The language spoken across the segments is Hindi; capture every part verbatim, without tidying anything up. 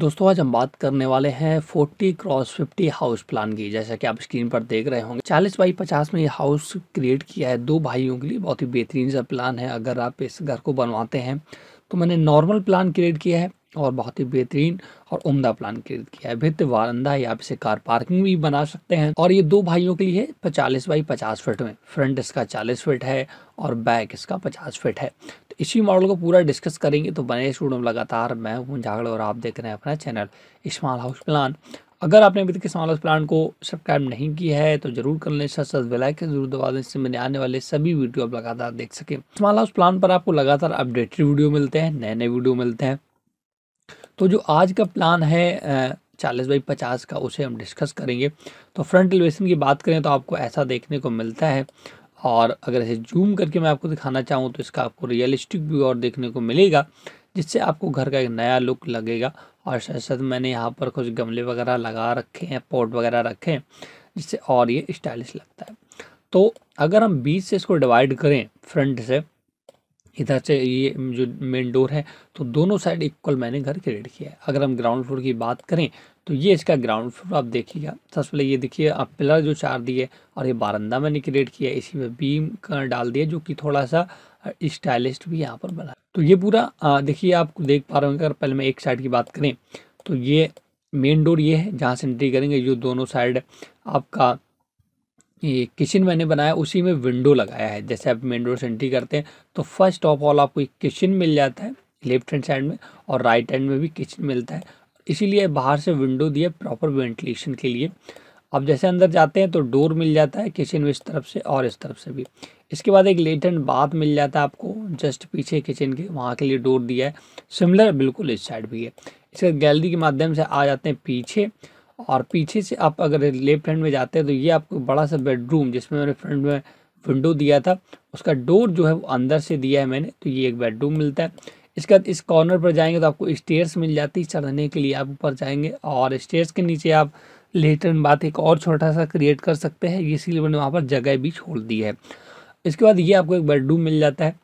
दोस्तों आज हम बात करने वाले हैं चालीस क्रॉस पचास हाउस प्लान की। जैसा कि आप स्क्रीन पर देख रहे होंगे चालीस बाई पचास में ये हाउस क्रिएट किया है दो भाइयों के लिए। बहुत ही बेहतरीन सा प्लान है। अगर आप इस घर को बनवाते हैं तो मैंने नॉर्मल प्लान क्रिएट किया है और बहुत ही बेहतरीन और उम्दा प्लान क्रिएट किया है। भित्त वारंदा या आप इसे कार पार्किंग भी बना सकते हैं। और ये दो भाइयों के लिए चालीस बाई पचास फीट में फ्रंट इसका चालीस फीट है और बैक इसका पचास फीट है। तो इसी मॉडल को पूरा डिस्कस करेंगे, तो बने स्टूडियो में लगातार। मैं हूं झागड़ और आप देख रहे हैं अपना चैनल स्मॉल हाउस प्लान। अगर आपने अभी तक स्मॉल हाउस प्लान को सब्सक्राइब नहीं किया है तो जरूर कर लें, साथ साथ बेल आइकन जरूर दबा दें, इससे मैंने आने वाले सभी वीडियो आप लगातार देख सकें। स्मॉल हाउस प्लान पर आपको लगातार अपडेटेड वीडियो मिलते हैं, नए नए वीडियो मिलते हैं। तो जो आज का प्लान है चालीस बाई पचास का, उसे हम डिस्कस करेंगे। तो फ्रंट एलिवेशन की बात करें तो आपको ऐसा देखने को मिलता है, और अगर इसे जूम करके मैं आपको दिखाना चाहूँ तो इसका आपको रियलिस्टिक व्यू और देखने को मिलेगा, जिससे आपको घर का एक नया लुक लगेगा। और साथ साथ मैंने यहाँ पर कुछ गमले वगैरह लगा रखे हैं, पॉट वगैरह रखे हैं, जिससे और ये स्टाइलिश लगता है। तो अगर हम बीच से इसको डिवाइड करें, फ्रंट से इधर से ये जो मेन डोर है, तो दोनों साइड इक्वल मैंने घर क्रिएट किया है। अगर हम ग्राउंड फ्लोर की बात करें तो ये इसका ग्राउंड फ्लोर आप देखिएगा। सबसे पहले ये देखिए आप पिलर जो चार दिए, और ये बारंदा मैंने क्रिएट किया, इसी में बीम का डाल दिया जो कि थोड़ा सा स्टाइलिश भी यहाँ पर बना। तो ये पूरा देखिए आप देख पा रहे होंगे। अगर पहले मैं एक साइड की बात करें तो ये मेन डोर ये है जहाँ से एंट्री करेंगे। जो दोनों साइड आपका ये किचन मैंने बनाया, उसी में विंडो लगाया है। जैसे आप मेन डोर से एंट्री करते हैं तो फर्स्ट ऑफ ऑल आपको एक किचन मिल जाता है लेफ्ट हैंड साइड में, और राइट हैंड में भी किचन मिलता है। इसीलिए बाहर से विंडो दिया प्रॉपर वेंटिलेशन के लिए। अब जैसे अंदर जाते हैं तो डोर मिल जाता है किचन में इस तरफ से और इस तरफ से भी। इसके बाद एक लेटेंट बाथ मिल जाता है आपको जस्ट पीछे किचन के, वहाँ के लिए डोर दिया है। सिमिलर बिल्कुल इस साइड भी है। इसके गैलरी के माध्यम से आ जाते हैं पीछे, और पीछे से आप अगर लेफ्ट हैंड में जाते हैं तो ये आपको बड़ा सा बेडरूम, जिसमें मैंने फ्रंट में विंडो दिया था, उसका डोर जो है वो अंदर से दिया है मैंने, तो ये एक बेडरूम मिलता है। इसके बाद इस कॉर्नर पर जाएंगे तो आपको स्टेयर्स मिल जाती है चढ़ने के लिए। आप ऊपर जाएंगे और स्टेयर्स के नीचे आप लेटरिन बात एक और छोटा सा क्रिएट कर सकते हैं, इसीलिए मैंने वहाँ पर जगह भी छोड़ दी है। इसके बाद ये आपको एक बेडरूम मिल जाता है।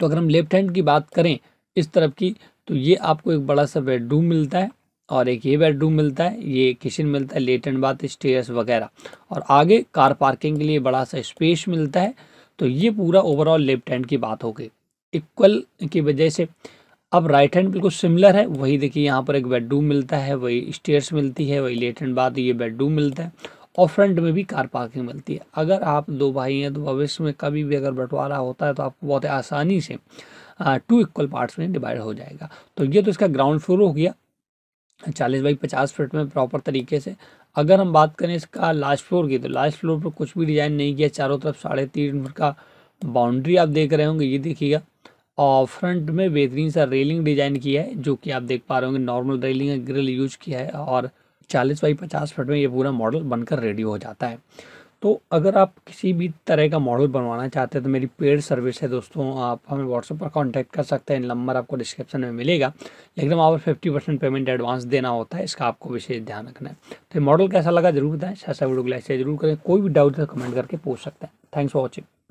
तो अगर हम लेफ्ट हैंड की बात करें इस तरफ की, तो ये आपको एक बड़ा सा बेडरूम मिलता है, और एक ये बेडरूम मिलता है, ये किचन मिलता है, लेटन बाथ, स्टेयर्स वगैरह, और आगे कार पार्किंग के लिए बड़ा सा स्पेस मिलता है। तो ये पूरा ओवरऑल लेफ्ट हैंड की बात हो गई इक्वल की वजह से। अब राइट हैंड बिल्कुल सिमिलर है, वही देखिए यहाँ पर एक बेडरूम मिलता है, वही स्टेयर्स मिलती है, वही लेटन बाथ, ये बेडरूम मिलता है, और फ्रंट में भी कार पार्किंग मिलती है। अगर आप दो भाई हैं तो भविष्य में कभी भी अगर बंटवारा होता है तो आपको बहुत आसानी से टू इक्वल पार्ट्स में डिवाइड हो जाएगा। तो ये तो इसका ग्राउंड फ्लोर हो गया चालीस बाई पचास फीट में प्रॉपर तरीके से। अगर हम बात करें इसका लास्ट फ्लोर की, तो लास्ट फ्लोर पर कुछ भी डिज़ाइन नहीं किया। चारों तरफ साढ़े तीन फीट का बाउंड्री आप देख रहे होंगे, ये देखिएगा। और फ्रंट में बेहतरीन सा रेलिंग डिज़ाइन किया है जो कि आप देख पा रहे होंगे, नॉर्मल रेलिंग है, ग्रिल यूज किया है। और चालीस बाई पचास फीट में ये पूरा मॉडल बनकर रेडी हो जाता है। तो अगर आप किसी भी तरह का मॉडल बनवाना चाहते हैं तो मेरी पेड सर्विस है दोस्तों। आप हमें व्हाट्सएप पर कांटेक्ट कर सकते हैं, नंबर आपको डिस्क्रिप्शन में मिलेगा। लेकिन वहाँ पर फिफ्टी परसेंट पेमेंट एडवांस देना होता है, इसका आपको विशेष ध्यान रखना है। तो मॉडल कैसा लगा जरूर बताएं, ऐसा वीडियो को लाइक शेयर जरूर करें। कोई भी डाउट है तो कमेंट करके पूछ सकते हैं। Thanks for watching.